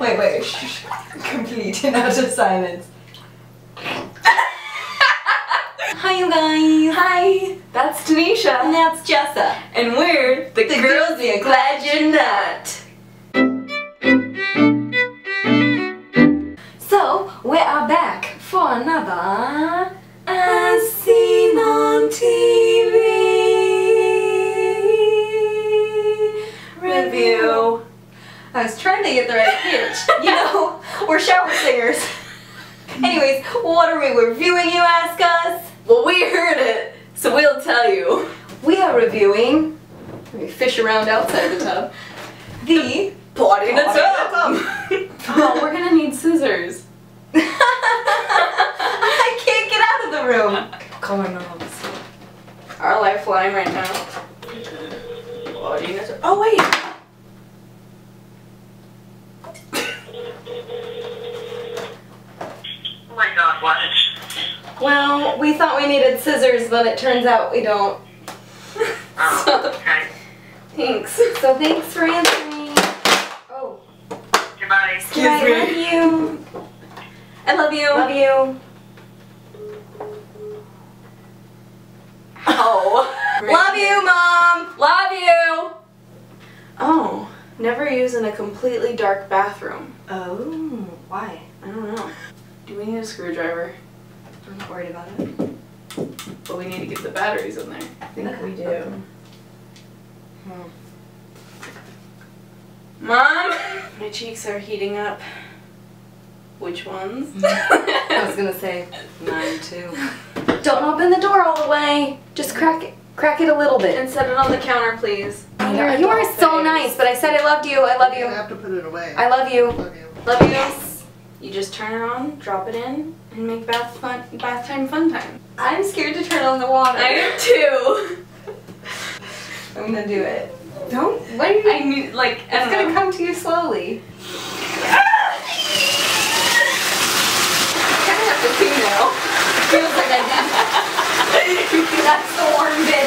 Wait, shh, complete and utter silence. Hi you guys! Hi! That's Tanisha! And that's Jessa! And we're the girls you're glad you're not! So, we are back for another As Seen on TV review. I was trying to get the right pitch. You know, we're shower singers. Anyways, what are we reviewing, you ask us? Well, we heard it, so we'll tell you. We are reviewing, let me fish around outside the tub, the potty in the tub. Oh, we're gonna need scissors. I can't get out of the room. Call my mom. Our lifeline right now. Potty in the tub. Oh, wait. Well, we thought we needed scissors, but it turns out we don't. So, okay. Thanks. So thanks for answering. Oh. Goodbye. Excuse me. I love you. I love you. Love you. Oh. Love you, Mom. Love you. Oh. Never use in a completely dark bathroom. Oh. Why? I don't know. Do we need a screwdriver? I'm not worried about it. But we need to get the batteries in there. I think we do. Okay. Mom! My cheeks are heating up. Which ones? I was gonna say mine too. Don't open the door all the way. Just crack it a little bit. And set it on the counter, please. You are so nice, but I said I loved you. I love you. You have to put it away. I love you. Love you. Love you. Yes. You just turn it on, drop it in, and make bath time fun time. I'm scared to turn on the water. I am too. I'm gonna do it. Don't. What do you? I mean, like, it's gonna come to you slowly. I kind of have to pee now. Feels like I did. That's the warm bit.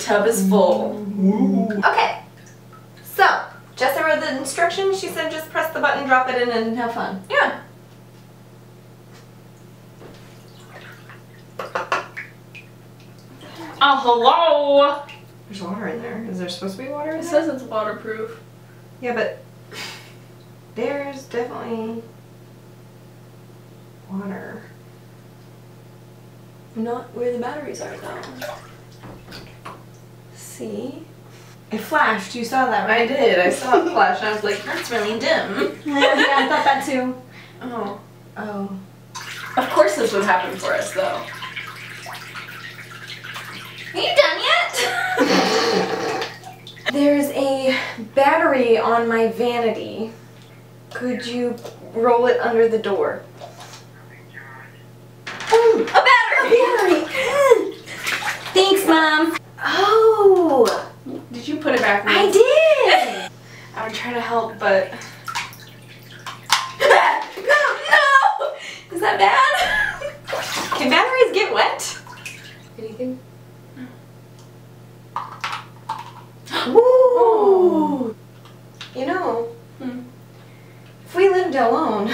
Tub is full. Ooh. Okay, so Jessa read the instructions. She said just press the button, drop it in, and have fun. Yeah. Oh, hello. There's water in there. Is there supposed to be water in there? It says it's waterproof. Yeah, but there's definitely water. Not where the batteries are, though. See? It flashed. You saw that, right? I did. I saw it flash. I was like, that's really dim. Yeah, I thought that too. Oh. Oh. Of course this would happen for us, though. Are you done yet? There's a battery on my vanity. Could you roll it under the door? Ooh, a battery! A battery! Thanks, Mom. Oh! Did you put it back? I did! I would try to help, but... No! Is that bad? Can batteries get wet? Anything? No. Ooh! Oh. You know, if we lived alone,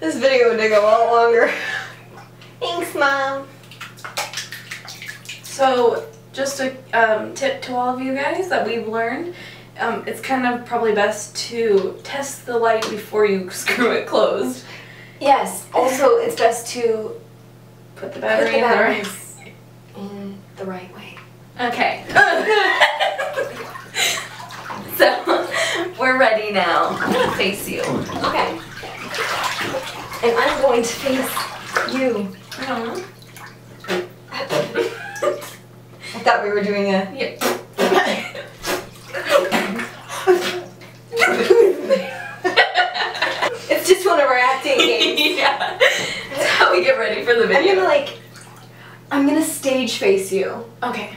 this video would take a lot longer. Thanks, Mom. So, just a tip to all of you guys that we've learned, it's kind of probably best to test the light before you screw it closed. Yes. Also, it's best to put the battery in the right way. Okay. So, we're ready now. I'm going to face you. Okay. And I'm going to face you. Uh-huh. I thought we were doing a... Yep. It's just one of our acting games. Yeah. That's how we get ready for the video. I'm gonna I'm gonna stage face you. Okay.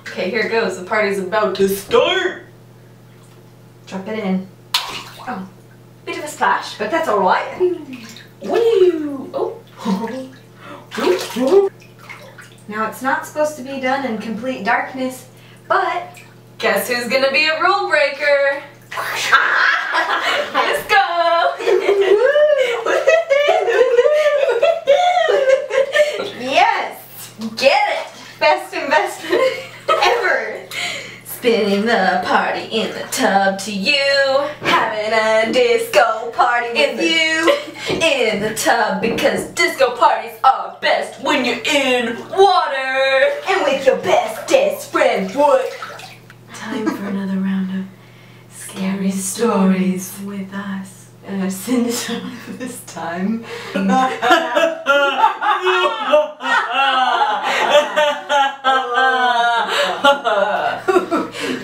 Okay, here it goes. The party's about to start. Drop it in. Oh. Bit of a splash, but that's alright. Woo! Oh. Now it's not supposed to be done in complete darkness, but guess who's gonna be a rule breaker? Let's go! Yes! Get it! Best investment ever! Spinning the party in the tub to you. Having a disco party with you. In the tub, because disco parties are best when you're in water. And with your best friend, what? Time for another round of scary stories with us. And I've seen this this time.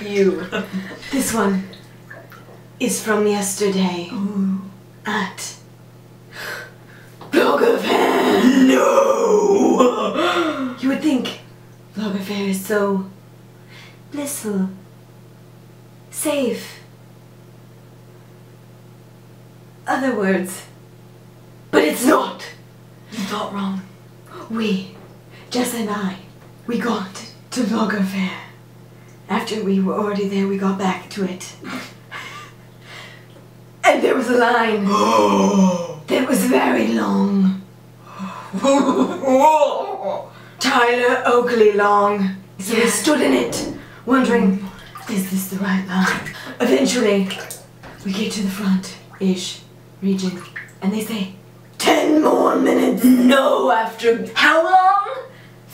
You. This one is from yesterday. Ooh. At VLOGGER FAIR. No. You would think VLOGGER FAIR is so blissful. Safe. Other words. But it's not! You thought wrong. We, Jess and I, we got to VLOGGER FAIR. After we were already there, we got back to it. And there was a line that was very long. Tyler Oakley long. So we stood in it, wondering, is this the right line? Eventually, we get to the front-ish region, and they say, 10 more minutes! No! After how long?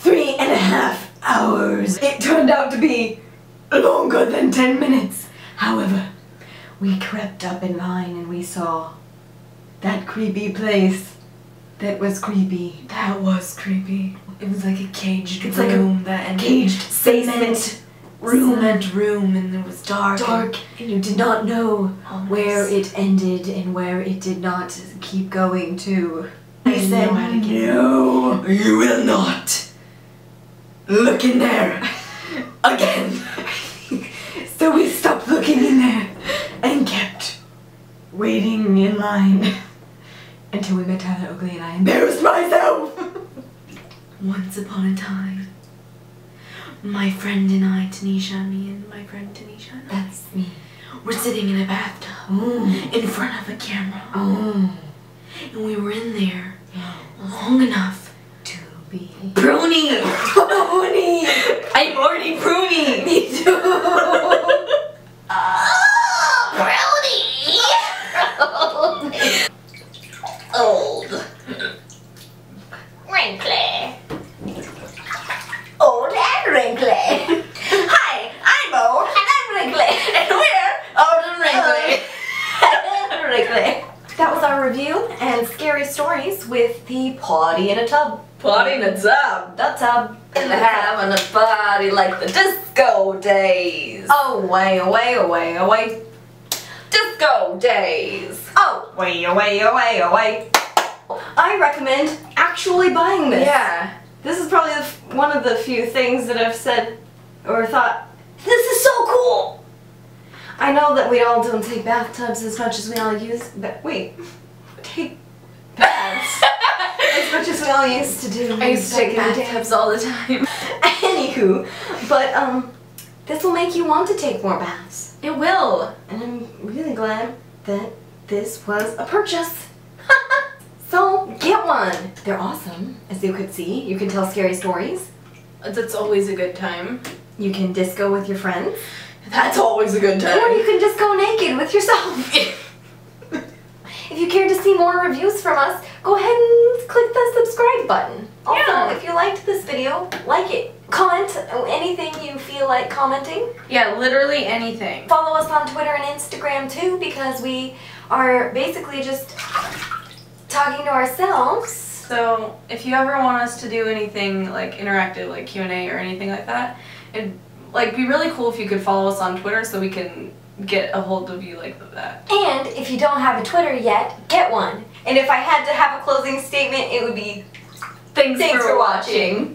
3.5 hours! It turned out to be longer than 10 minutes. However, we crept up in line and we saw that creepy place that was creepy. That was creepy. It was like a caged room. Like a caged basement. Cement room, and it was dark, and you did not know where it ended and where it did not keep going to. I said, no, you will not look in there again. So we stopped looking in there and kept waiting in line until we met Tyler Oakley, and I embarrassed myself. Once upon a time, my friend and I, Tanisha, that's me, were sitting in a bathtub in front of a camera. Oh. And we were in there long enough to be pruny. Pruny! I'm already pruny! Me too! Pruny! Old. Wrinkly. Old and wrinkly. Hi, I'm old and I'm wrinkly. And we're old and wrinkly. That was our review and scary stories with the party in a tub. Party in a tub. The tub. And having a party like the disco days. Away. Disco days. Away. I recommend actually buying this. Yeah. This is probably one of the few things that I've said or thought, this is so cool! I know that we all don't take bathtubs as much as we all use, but wait, take baths as much as we all used to do. I used to take bathtubs all the time. Anywho, but this will make you want to take more baths. It will. And I'm really glad that this was a purchase. So, get one! They're awesome, as you could see. You can tell scary stories. That's always a good time. You can disco with your friends. That's always a good time. Or you can just go naked with yourself. If you care to see more reviews from us, go ahead and click the subscribe button. Also, if you liked this video, like it. Comment anything you feel like commenting. Yeah, literally anything. Follow us on Twitter and Instagram too, because we are basically just talking to ourselves. So if you ever want us to do anything like interactive, like Q&A or anything like that, it'd like be really cool if you could follow us on Twitter so we can get a hold of you like that. And if you don't have a Twitter yet, get one. And if I had to have a closing statement, it would be, thanks for watching.